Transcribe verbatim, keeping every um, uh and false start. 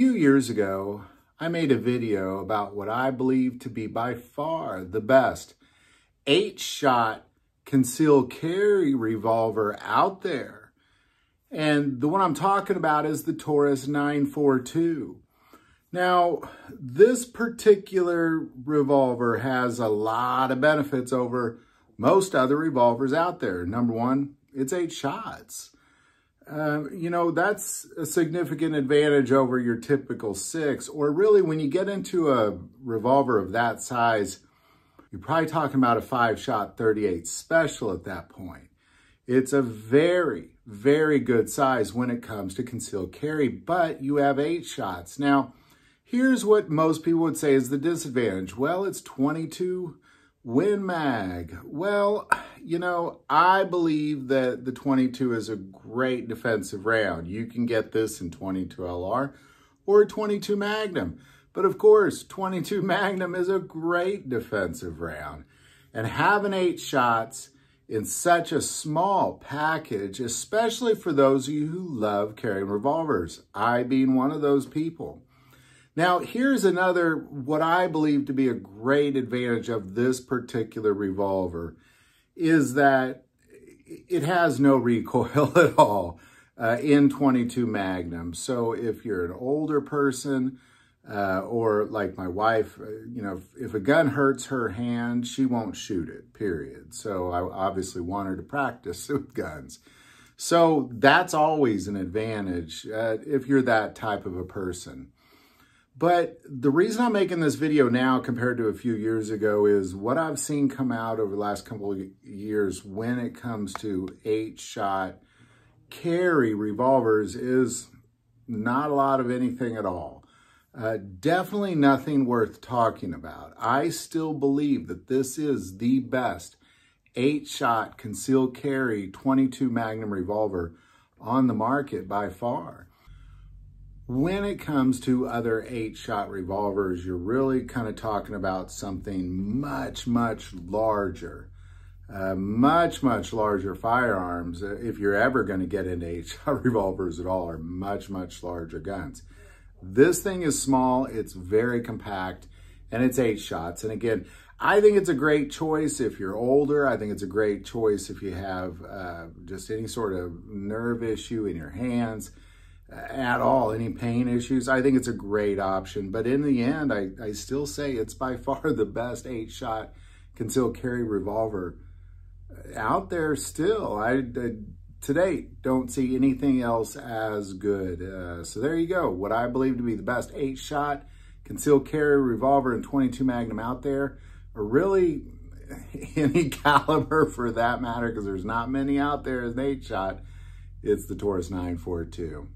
few years ago, I made a video about what I believe to be by far the best eight shot concealed carry revolver out there. And the one I'm talking about is the Taurus nine forty-two. Now, this particular revolver has a lot of benefits over most other revolvers out there. Number one, it's eight shots. Uh, you know, that's a significant advantage over your typical six, or really when you get into a revolver of that size, you're probably talking about a five-shot thirty-eight special at that point. It's a very, very good size when it comes to concealed carry, but you have eight shots. Now, here's what most people would say is the disadvantage. Well, it's twenty-two Win Mag. Well, you know, I believe that the twenty-two is a great defensive round. You can get this in twenty-two L R or twenty-two Magnum. But of course, twenty-two Magnum is a great defensive round. And having eight shots in such a small package, especially for those of you who love carrying revolvers, I being one of those people. Now, here's another, what I believe to be a great advantage of this particular revolver is that it has no recoil at all uh, in twenty-two Magnum. So if you're an older person uh, or like my wife, you know, if, if a gun hurts her hand, she won't shoot it, period. So I obviously want her to practice with guns. So that's always an advantage uh, if you're that type of a person. But the reason I'm making this video now compared to a few years ago is what I've seen come out over the last couple of years when it comes to eight-shot carry revolvers is not a lot of anything at all. Uh, definitely nothing worth talking about. I still believe that this is the best eight-shot concealed carry twenty-two Magnum revolver on the market by far. When it comes to other eight-shot revolvers, you're really kind of talking about something much, much larger. Uh, much, much larger firearms, if you're ever going to get into eight-shot revolvers at all, are much, much larger guns. This thing is small, it's very compact, and it's eight shots. And again, I think it's a great choice if you're older. I think it's a great choice if you have uh, just any sort of nerve issue in your hands. At all, any pain issues. I think it's a great option, but in the end, I, I still say it's by far the best eight-shot concealed carry revolver out there still. I, I today don't see anything else as good. Uh, so there you go. What I believe to be the best eight-shot concealed carry revolver and twenty-two Magnum out there, or really any caliber for that matter, because there's not many out there as an eight-shot. It's the Taurus nine forty-two.